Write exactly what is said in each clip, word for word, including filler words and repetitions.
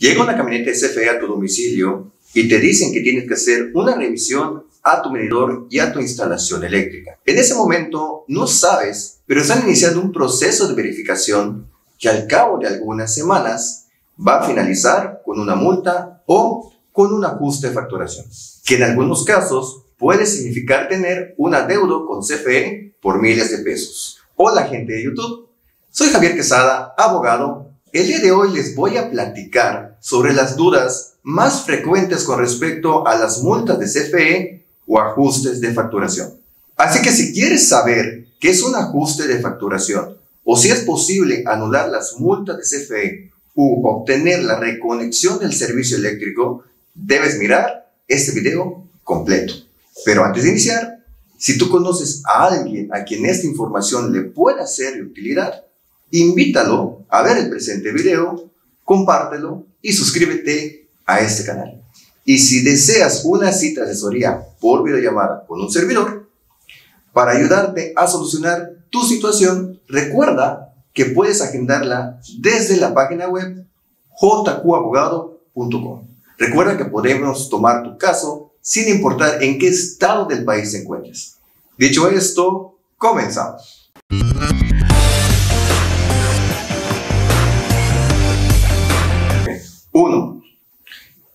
Llega una camioneta de C F E a tu domicilio y te dicen que tienes que hacer una revisión a tu medidor y a tu instalación eléctrica. En ese momento no sabes, pero están iniciando un proceso de verificación que al cabo de algunas semanas va a finalizar con una multa o con un ajuste de facturación, que en algunos casos puede significar tener un adeudo con C F E por miles de pesos. Hola gente de YouTube, soy Javier Quezada, abogado. El día de hoy les voy a platicar sobre las dudas más frecuentes con respecto a las multas de C F E o ajustes de facturación. Así que si quieres saber qué es un ajuste de facturación o si es posible anular las multas de C F E u obtener la reconexión del servicio eléctrico, debes mirar este video completo. Pero antes de iniciar, si tú conoces a alguien a quien esta información le pueda ser de utilidad, invítalo a ver el presente video, compártelo y suscríbete a este canal. Y si deseas una cita de asesoría por videollamada con un servidor, para ayudarte a solucionar tu situación, recuerda que puedes agendarla desde la página web j q abogado punto com. Recuerda que podemos tomar tu caso sin importar en qué estado del país te encuentres. Dicho esto, comenzamos. uno.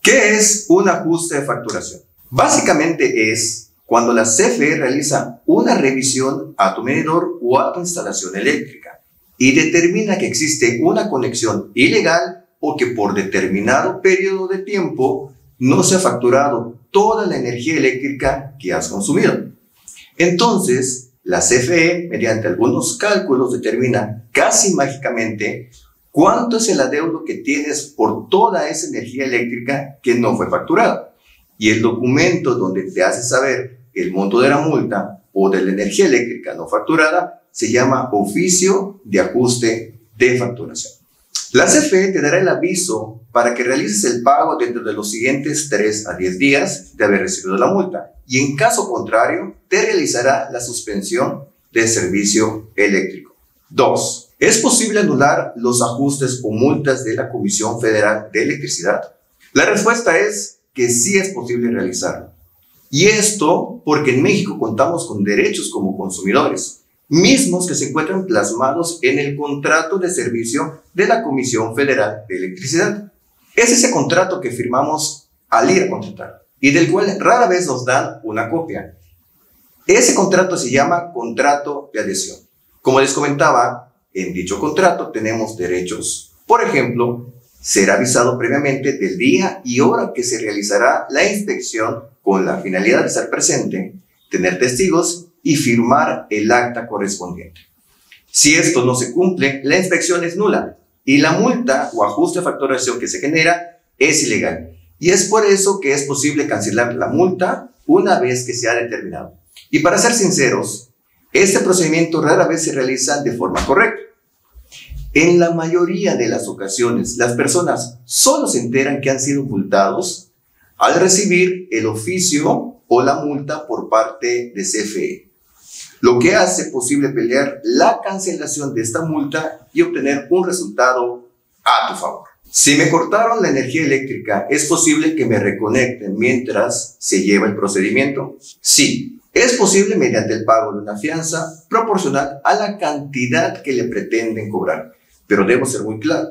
¿Qué es un ajuste de facturación? Básicamente es cuando la C F E realiza una revisión a tu medidor o a tu instalación eléctrica y determina que existe una conexión ilegal o que por determinado periodo de tiempo no se ha facturado toda la energía eléctrica que has consumido. Entonces, la C F E, mediante algunos cálculos, determina casi mágicamente ¿cuánto es el adeudo que tienes por toda esa energía eléctrica que no fue facturada? Y el documento donde te hace saber el monto de la multa o de la energía eléctrica no facturada se llama oficio de ajuste de facturación. La C F E te dará el aviso para que realices el pago dentro de los siguientes tres a diez días de haber recibido la multa y en caso contrario te realizará la suspensión del servicio eléctrico. dos. ¿Es posible anular los ajustes o multas de la Comisión Federal de Electricidad? La respuesta es que sí es posible realizarlo. Y esto porque en México contamos con derechos como consumidores, mismos que se encuentran plasmados en el contrato de servicio de la Comisión Federal de Electricidad. Es ese contrato que firmamos al ir a contratar y del cual rara vez nos dan una copia. Ese contrato se llama contrato de adhesión. Como les comentaba, en dicho contrato tenemos derechos. Por ejemplo, ser avisado previamente del día y hora que se realizará la inspección con la finalidad de estar presente, tener testigos y firmar el acta correspondiente. Si esto no se cumple, la inspección es nula y la multa o ajuste de facturación que se genera es ilegal. Y es por eso que es posible cancelar la multa una vez que se ha determinado. Y para ser sinceros, este procedimiento rara vez se realiza de forma correcta. En la mayoría de las ocasiones, las personas solo se enteran que han sido multados al recibir el oficio o la multa por parte de C F E, lo que hace posible pelear la cancelación de esta multa y obtener un resultado a tu favor. Si me cortaron la energía eléctrica, ¿es posible que me reconecten mientras se lleva el procedimiento? Sí. Es posible mediante el pago de una fianza proporcional a la cantidad que le pretenden cobrar. Pero debo ser muy claro,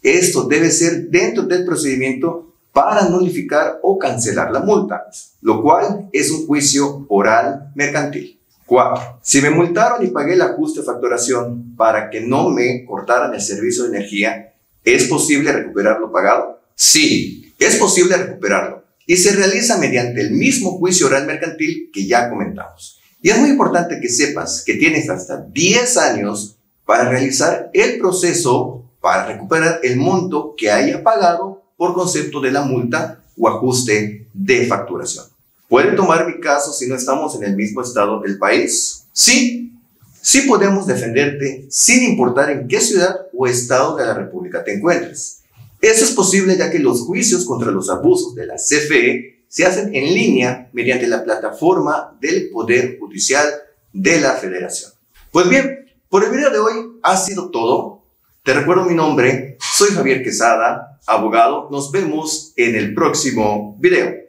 esto debe ser dentro del procedimiento para nulificar o cancelar la multa, lo cual es un juicio oral mercantil. cuatro. Si me multaron y pagué el ajuste de facturación para que no me cortaran el servicio de energía, ¿es posible recuperar lo pagado? Sí, es posible recuperarlo. Y se realiza mediante el mismo juicio oral mercantil que ya comentamos. Y es muy importante que sepas que tienes hasta diez años para realizar el proceso para recuperar el monto que haya pagado por concepto de la multa o ajuste de facturación. ¿Pueden tomar mi caso si no estamos en el mismo estado del país? Sí, sí podemos defenderte sin importar en qué ciudad o estado de la República te encuentres. Eso es posible ya que los juicios contra los abusos de la C F E se hacen en línea mediante la plataforma del Poder Judicial de la Federación. Pues bien, por el video de hoy ha sido todo. Te recuerdo mi nombre, soy Javier Quezada, abogado. Nos vemos en el próximo video.